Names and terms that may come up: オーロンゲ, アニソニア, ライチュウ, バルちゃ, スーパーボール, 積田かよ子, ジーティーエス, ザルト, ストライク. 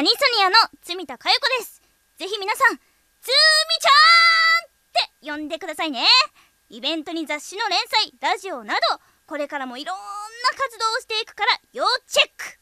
アニソニアの罪田佳代子です。ぜひ皆さん、つみちゃんって呼んでくださいね。イベントに雑誌の連載、ラジオなど、これからもいろんな活動をしていくから要チェック。